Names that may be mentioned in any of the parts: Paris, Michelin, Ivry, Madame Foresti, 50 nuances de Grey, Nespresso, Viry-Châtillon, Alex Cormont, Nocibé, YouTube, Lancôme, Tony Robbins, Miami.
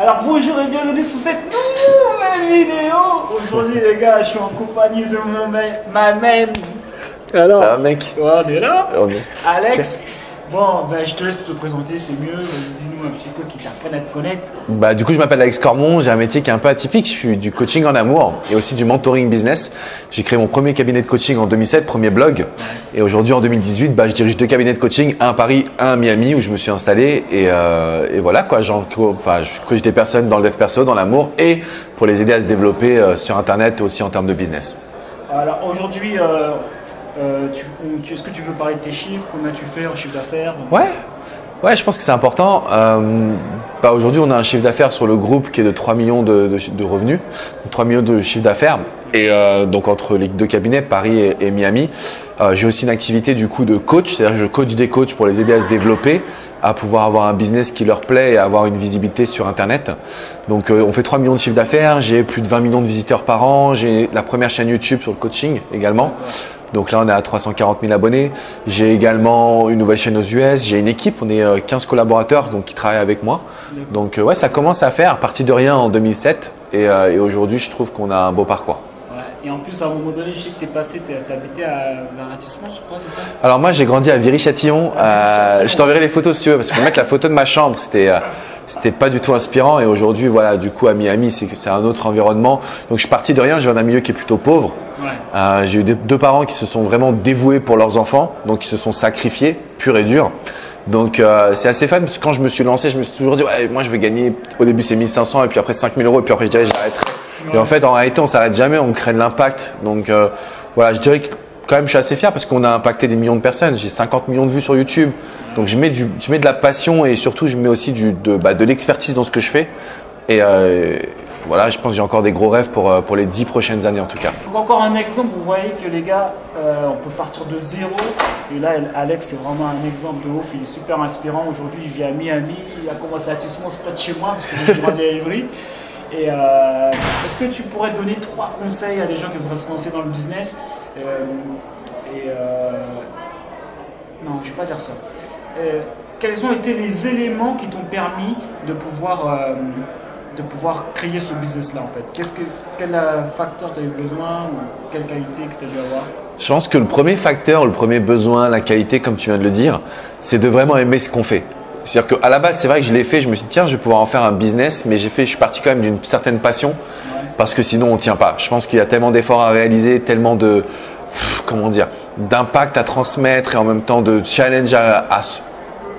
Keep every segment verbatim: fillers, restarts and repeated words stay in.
Alors bonjour et bienvenue sur cette nouvelle vidéo. Aujourd'hui les gars, je suis en compagnie de mon ma même. Alors, ça va mec? Ouais, on est là. On est... Alex. Okay. Bon, ben, je te laisse te présenter, c'est mieux. Dis-nous un petit peu qui t'apprenne à te connaître. Bah, du coup, je m'appelle Alex Cormont, j'ai un métier qui est un peu atypique. Je suis du coaching en amour et aussi du mentoring business. J'ai créé mon premier cabinet de coaching en deux mille sept, premier blog. Et aujourd'hui, en deux mille dix-huit, bah, je dirige deux cabinets de coaching, un à Paris, un à Miami, où je me suis installé. Et, euh, et voilà, quoi. J'en, enfin, je coach des personnes dans le dev perso, dans l'amour et pour les aider à se développer euh, sur Internet aussi en termes de business. Alors, aujourd'hui, euh... Euh, est-ce que tu veux parler de tes chiffres? Combien tu fais en chiffre d'affaires? Ouais, ouais, je pense que c'est important. Euh, bah aujourd'hui, on a un chiffre d'affaires sur le groupe qui est de trois millions de, de, de revenus, trois millions de chiffre d'affaires. Et euh, donc, entre les deux cabinets, Paris et, et Miami, euh, j'ai aussi une activité du coup de coach, c'est-à-dire que je coach des coachs pour les aider à se développer, à pouvoir avoir un business qui leur plaît et avoir une visibilité sur Internet. Donc, euh, on fait trois millions de chiffre d'affaires, j'ai plus de vingt millions de visiteurs par an, j'ai la première chaîne YouTube sur le coaching également. Donc là, on est à trois cent quarante mille abonnés. J'ai également une nouvelle chaîne aux U S. J'ai une équipe, on est quinze collaborateurs donc, qui travaillent avec moi. Donc ouais, ça commence à faire, parti de rien en deux mille sept. Et, euh, et aujourd'hui, je trouve qu'on a un beau parcours. Et en plus, à un moment donné, je sais que tu es passé, tu habitais à Viry-Châtillon, je crois, c'est ça? Alors moi, j'ai grandi à Viry-Châtillon. Euh, je t'enverrai les photos si tu veux, parce que mettre la photo de ma chambre, c'était euh, pas du tout inspirant. Et aujourd'hui, voilà, du coup, à Miami, c'est un autre environnement. Donc je suis parti de rien, je viens d'un milieu qui est plutôt pauvre. Ouais. Euh, j'ai eu des, deux parents qui se sont vraiment dévoués pour leurs enfants, donc qui se sont sacrifiés, pur et dur. Donc euh, c'est assez fun, parce que quand je me suis lancé, je me suis toujours dit, ouais, moi je vais gagner, au début c'est mille cinq cents, et puis après cinq mille euros, et puis après je dirais, j'arrêterai. Et en fait, en réalité, on s'arrête jamais, on crée de l'impact. Donc euh, voilà, je dirais que quand même, je suis assez fier parce qu'on a impacté des millions de personnes. J'ai cinquante millions de vues sur YouTube. Donc je mets, du, je mets de la passion et surtout, je mets aussi du, de, bah, de l'expertise dans ce que je fais. Et euh, voilà, je pense que j'ai encore des gros rêves pour, pour les dix prochaines années en tout cas. Donc encore un exemple, vous voyez que les gars, euh, on peut partir de zéro. Et là, Alex, c'est vraiment un exemple de ouf. Il est super inspirant. Aujourd'hui, il vit à Miami. Il a commencé à Tissement, près de chez moi, parce que j'ai grandi à Ivry. Et euh, est-ce que tu pourrais donner trois conseils à des gens qui voudraient se lancer dans le business euh, et euh, non, je ne vais pas dire ça. Euh, quels ont été les éléments qui t'ont permis de pouvoir, euh, de pouvoir créer ce business-là en fait? Qu'est-ce que, quel facteur tu as eu besoin ou quelle qualité que tu as dû avoir? Je pense que le premier facteur, le premier besoin, la qualité, comme tu viens de le dire, c'est de vraiment aimer ce qu'on fait. C'est-à-dire qu'à la base, c'est vrai que je l'ai fait, je me suis dit, tiens, je vais pouvoir en faire un business, mais j'ai fait, je suis parti quand même d'une certaine passion parce que sinon, on ne tient pas. Je pense qu'il y a tellement d'efforts à réaliser, tellement de, comment dire, d'impact à transmettre et en même temps de challenge à, à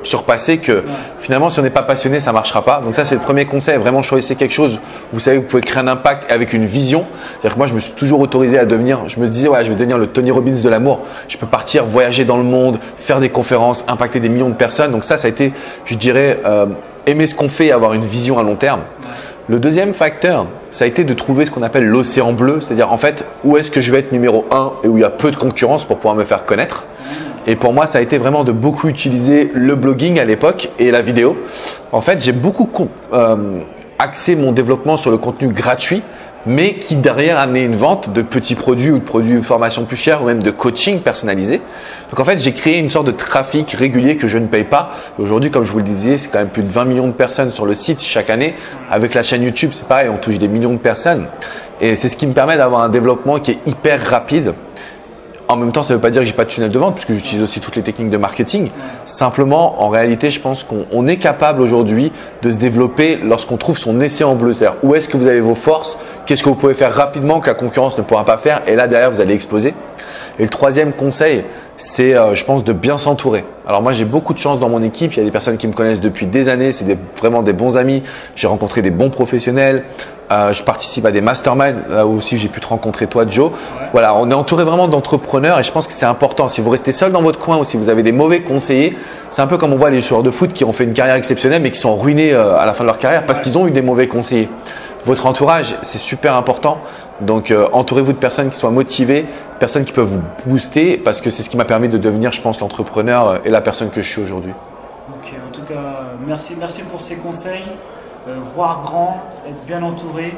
surpasser que finalement, si on n'est pas passionné, ça ne marchera pas. Donc ça, c'est le premier conseil. Vraiment, choisissez quelque chose. Vous savez, vous pouvez créer un impact avec une vision. C'est-à-dire que moi, je me suis toujours autorisé à devenir, je me disais, ouais, je vais devenir le Tony Robbins de l'amour. Je peux partir, voyager dans le monde, faire des conférences, impacter des millions de personnes. Donc ça, ça a été, je dirais, euh, aimer ce qu'on fait et avoir une vision à long terme. Le deuxième facteur, ça a été de trouver ce qu'on appelle l'océan bleu. C'est-à-dire, en fait, où est-ce que je vais être numéro un et où il y a peu de concurrence pour pouvoir me faire connaître. Et pour moi, ça a été vraiment de beaucoup utiliser le blogging à l'époque et la vidéo. En fait, j'ai beaucoup euh, axé mon développement sur le contenu gratuit, mais qui derrière amenait une vente de petits produits ou de produits de formation plus chers ou même de coaching personnalisé. Donc en fait, j'ai créé une sorte de trafic régulier que je ne paye pas. Aujourd'hui, comme je vous le disais, c'est quand même plus de vingt millions de personnes sur le site chaque année. Avec la chaîne YouTube, c'est pareil, on touche des millions de personnes. Et c'est ce qui me permet d'avoir un développement qui est hyper rapide. En même temps, ça ne veut pas dire que j'ai pas de tunnel de vente puisque j'utilise aussi toutes les techniques de marketing. Simplement, en réalité, je pense qu'on est capable aujourd'hui de se développer lorsqu'on trouve son océan bleu. C'est-à-dire, où est-ce que vous avez vos forces? Qu'est-ce que vous pouvez faire rapidement que la concurrence ne pourra pas faire? Et là, derrière, vous allez exploser. Et le troisième conseil, c'est, euh, je pense, de bien s'entourer. Alors moi, j'ai beaucoup de chance dans mon équipe. Il y a des personnes qui me connaissent depuis des années. C'est vraiment des bons amis. J'ai rencontré des bons professionnels. Euh, je participe à des masterminds, là aussi j'ai pu te rencontrer toi Joe. Ouais. Voilà, on est entouré vraiment d'entrepreneurs et je pense que c'est important. Si vous restez seul dans votre coin ou si vous avez des mauvais conseillers, c'est un peu comme on voit les joueurs de foot qui ont fait une carrière exceptionnelle mais qui sont ruinés à la fin de leur carrière parce qu'ils ont eu des mauvais conseillers. Votre entourage, c'est super important. Donc, euh, entourez-vous de personnes qui soient motivées, personnes qui peuvent vous booster parce que c'est ce qui m'a permis de devenir, je pense, l'entrepreneur et la personne que je suis aujourd'hui. Ok, en tout cas, merci, merci pour ces conseils. Euh, voir grand, être bien entouré.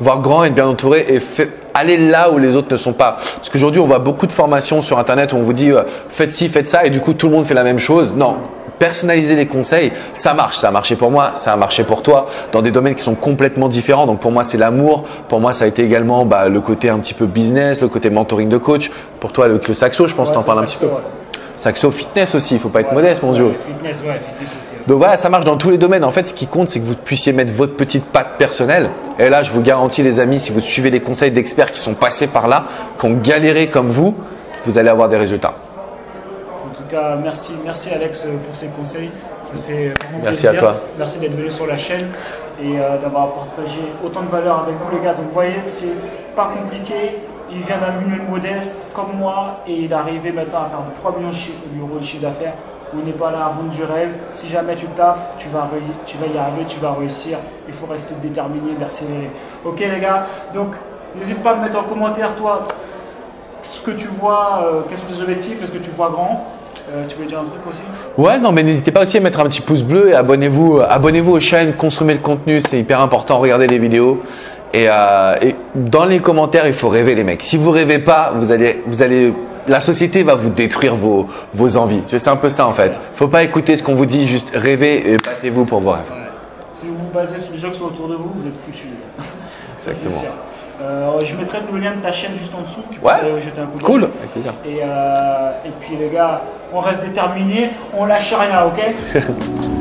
Voir grand, être bien entouré et fait, aller là où les autres ne sont pas. Parce qu'aujourd'hui, on voit beaucoup de formations sur Internet où on vous dit euh, faites ci, faites ça et du coup, tout le monde fait la même chose. Non, personnaliser les conseils, ça marche. Ça a marché pour moi, ça a marché pour toi dans des domaines qui sont complètement différents. Donc pour moi, c'est l'amour. Pour moi, ça a été également bah, le côté un petit peu business, le côté mentoring de coach. Pour toi, avec le saxo, je pense ouais, que tu en parles un petit peu. Ouais. Saxo, fitness aussi, il ne faut pas être ouais, modeste, mon Dieu. Ouais, fitness, ouais, fitness aussi, ouais. Donc voilà, ça marche dans tous les domaines. En fait, ce qui compte, c'est que vous puissiez mettre votre petite patte personnelle. Et là, je vous garantis, les amis, si vous suivez les conseils d'experts qui sont passés par là, qui ont galéré comme vous, vous allez avoir des résultats. En tout cas, merci, merci Alex pour ces conseils. Ça fait vraiment merci plaisir. À toi. Merci d'être venu sur la chaîne et d'avoir partagé autant de valeur avec vous, les gars. Donc, vous voyez, c'est pas compliqué. Il vient d'un milieu modeste comme moi et il est arrivé maintenant à faire trois millions d'euros de chiffre d'affaires. On n'est pas là à vendre du rêve. Si jamais tu taffes, tu vas, tu vas y arriver, tu vas réussir. Il faut rester déterminé, persévérer. Ok, les gars. Donc, n'hésite pas à me mettre en commentaire, toi, ce que tu vois, euh, quels sont tes objectifs, est-ce que tu vois grand. Euh, tu veux dire un truc aussi? Ouais, non, mais n'hésitez pas aussi à mettre un petit pouce bleu et abonnez-vous, abonnez-vous aux chaînes, consommez le contenu, c'est hyper important, regardez les vidéos. Et, euh, et dans les commentaires, il faut rêver, les mecs. Si vous rêvez pas, vous allez, vous allez, la société va vous détruire vos, vos envies. C'est un peu ça en fait. Faut pas écouter ce qu'on vous dit, juste rêvez et battez-vous pour vos rêves. Ouais. Si vous vous basez sur les gens qui sont autour de vous, vous êtes foutus. Exactement. Euh, je mettrai le lien de ta chaîne juste en dessous. Ouais. Vous jeter un coup de cool. Avec plaisir. Et, euh, et puis les gars, on reste déterminés, on lâche rien, ok?